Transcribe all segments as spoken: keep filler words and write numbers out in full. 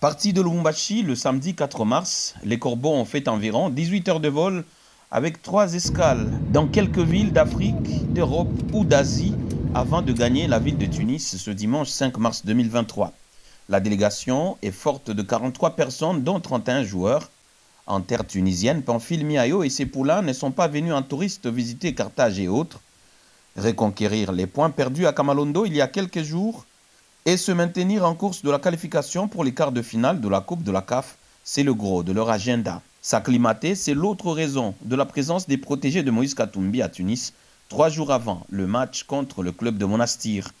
Parti de Lubumbashi le samedi quatre mars, les corbeaux ont fait environ dix-huit heures de vol avec trois escales dans quelques villes d'Afrique, d'Europe ou d'Asie avant de gagner la ville de Tunis ce dimanche cinq mars deux mille vingt-trois. La délégation est forte de quarante-trois personnes dont trente et un joueurs. En terre tunisienne, Panfil, Miayo et ses poulains ne sont pas venus en touriste visiter Carthage et autres, reconquérir les points perdus à Kamalondo il y a quelques jours et se maintenir en course de la qualification pour les quarts de finale de la Coupe de la C A F, c'est le gros de leur agenda. S'acclimater, c'est l'autre raison de la présence des protégés de Moïse Katumbi à Tunis, trois jours avant le match contre le club de Monastir.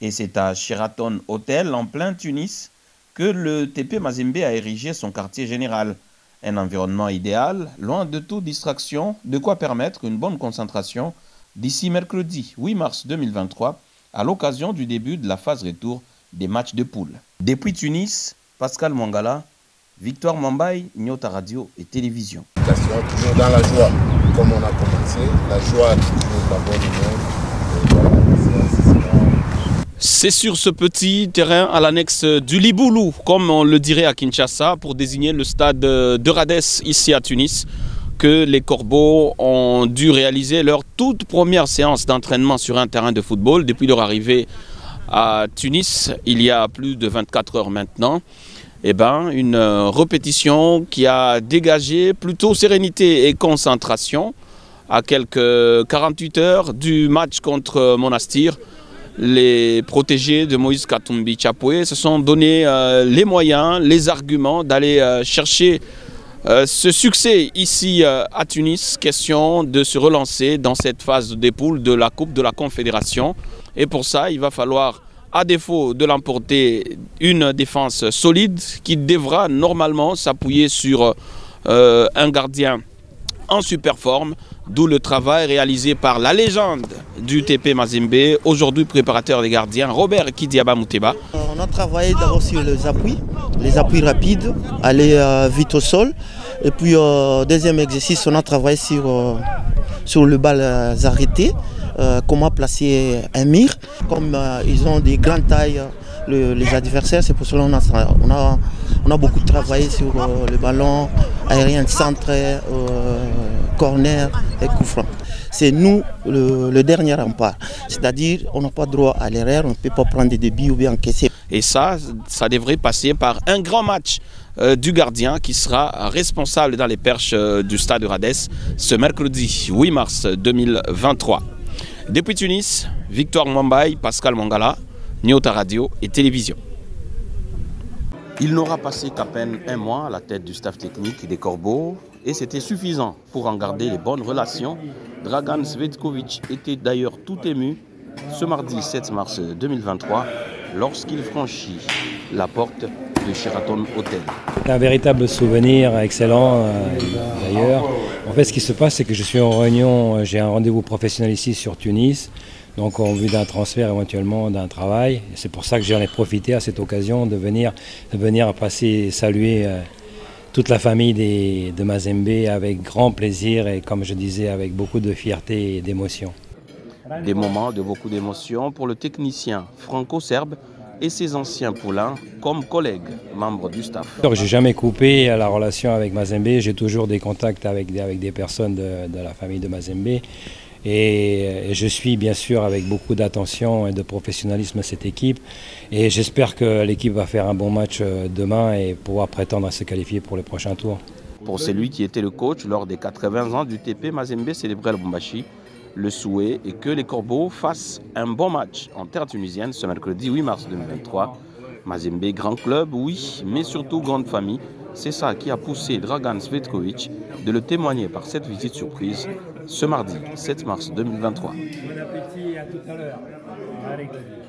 Et c'est à Sheraton Hotel, en plein Tunis, que le T P Mazembe a érigé son quartier général. Un environnement idéal, loin de toute distraction, de quoi permettre une bonne concentration d'ici mercredi huit mars deux mille vingt-trois, à l'occasion du début de la phase retour des matchs de poule. Depuis Tunis, Pascal Mangala, Victoire Mwambay, Nyota Radio et Télévision. Toujours dans la joie, comme on a commencé, la joie est toujours la bonne humeur. C'est sur ce petit terrain à l'annexe du Liboulou, comme on le dirait à Kinshasa, pour désigner le stade de Rades ici à Tunis, que les corbeaux ont dû réaliser leur toute première séance d'entraînement sur un terrain de football depuis leur arrivée à Tunis il y a plus de vingt-quatre heures maintenant. Eh ben, une répétition qui a dégagé plutôt sérénité et concentration. À quelques quarante-huit heures du match contre Monastir, les protégés de Moïse Katumbi-Chapoué se sont donné euh, les moyens, les arguments d'aller euh, chercher Euh, ce succès ici euh, à Tunis, question de se relancer dans cette phase des poules de la Coupe de la Confédération. Et pour ça, il va falloir, à défaut de l'emporter, une défense solide qui devra normalement s'appuyer sur euh, un gardien en super forme, d'où le travail réalisé par la légende du T P Mazembe, aujourd'hui préparateur des gardiens, Robert Kidiaba Muteba. On a travaillé d'abord sur les appuis, les appuis rapides, aller euh, vite au sol. Et puis, euh, deuxième exercice, on a travaillé sur, euh, sur le bal euh, arrêté, euh, comment placer un mire. Comme euh, ils ont des grandes tailles, le, les adversaires, c'est pour cela qu'on a, on a, on a beaucoup travaillé sur euh, le ballon aérien centré, euh, corner et coup franc. C'est nous le, le dernier rempart, c'est-à-dire on n'a pas droit à l'erreur, on ne peut pas prendre des débuts ou bien encaisser. Et ça, ça devrait passer par un grand match euh, du gardien qui sera responsable dans les perches euh, du stade Rades ce mercredi huit mars deux mille vingt-trois. Depuis Tunis, Victoire Mwambay, Pascal Mangala, Nyota Radio et Télévision. Il n'aura passé qu'à peine un mois à la tête du staff technique des Corbeaux et c'était suffisant pour en garder les bonnes relations. Dragan Svetkovic était d'ailleurs tout ému ce mardi sept mars deux mille vingt-trois lorsqu'il franchit la porte de Sheraton Hotel. C'est un véritable souvenir, excellent d'ailleurs. En fait, ce qui se passe, c'est que je suis en réunion, j'ai un rendez-vous professionnel ici sur Tunis. Donc en vue d'un transfert, éventuellement d'un travail. C'est pour ça que j'en ai profité à cette occasion de venir, de venir passer saluer euh, toute la famille des, de Mazembe avec grand plaisir et comme je disais, avec beaucoup de fierté et d'émotion. Des moments de beaucoup d'émotion pour le technicien franco-serbe et ses anciens poulains comme collègues, membres du staff. Je n'ai jamais coupé la relation avec Mazembe, j'ai toujours des contacts avec, avec des personnes de, de la famille de Mazembe. Et je suis bien sûr avec beaucoup d'attention et de professionnalisme cette équipe. Et j'espère que l'équipe va faire un bon match demain et pouvoir prétendre à se qualifier pour le prochain tour. Pour celui qui était le coach lors des quatre-vingts ans du T P Mazembe célébré à Bumbashi, le souhait est que les Corbeaux fassent un bon match en terre tunisienne ce mercredi huit mars deux mille vingt-trois. Mazembe, grand club, oui, mais surtout grande famille. C'est ça qui a poussé Dragan Svetkovic de le témoigner par cette visite surprise ce mardi sept mars deux mille vingt-trois. Bon appétit et à tout à l'heure.